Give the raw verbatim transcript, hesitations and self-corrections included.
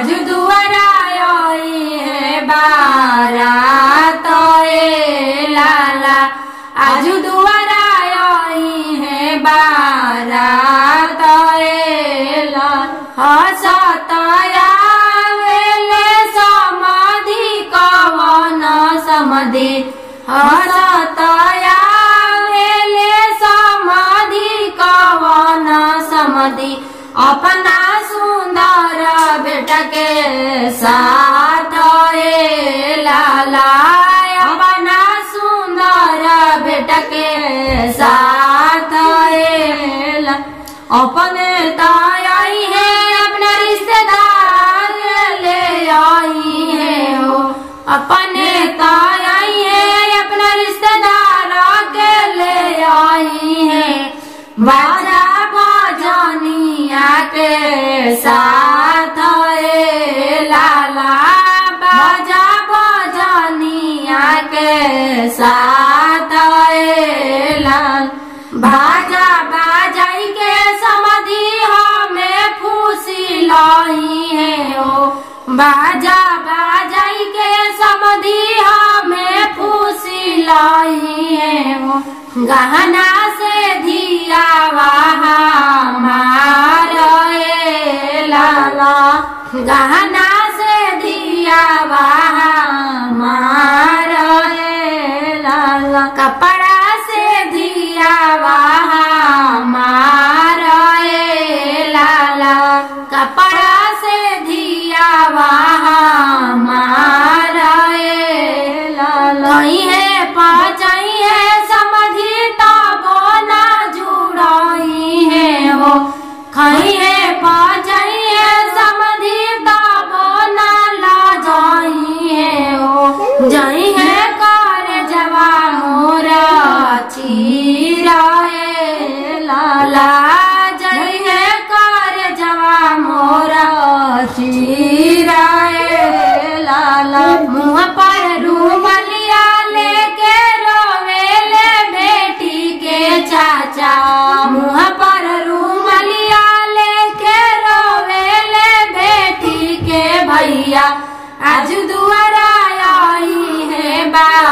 आज दुआरा आई है बारात ओए लाला, आज दुआरा आई है बारात ओए लाला। सतायावेले समाधि कवन समधि, सतायावेले समाधि कवन समधि। अपना सुंदर बेटा के साथ ए लाला, अपना सुंदर बेटा के साथ ए लाला। अपने ताई आई है अपने रिश्तेदार ले आई है हो, अपने ताई आई है अपने रिश्तेदार के ले आई है। बारा बजनिया के साथ ए लाला, बाजा बजनिया के साथ ए लाला। बाजा बाजाई के समाधि हमें फूसी लाई है ओ, बाजा बाजाई के समाधि हमें फूसी लाई है ओ। गहना से दिया हमार ए लाला, गहना से दिया हमार ए लाला। कपड़ा से दिया हमार ए लाला, कपड़ा से दिया हमार ए लाला। है पाचाई है समाधि तबो ना जुड़ाई है हो, खाई है पाचाई है समाधि तबो ना ला जाई है हो। जाई है कार जवा मोरा चीरा ए लाला, जाई है कार जवा मोरा चीरा ए लाला। मुँह पर रूमलिया लेके रोवेले बेटी के चाचा, मुँह पर रूमलिया लेके रोवेले बेटी के भैया। आज दुआरा आई है बा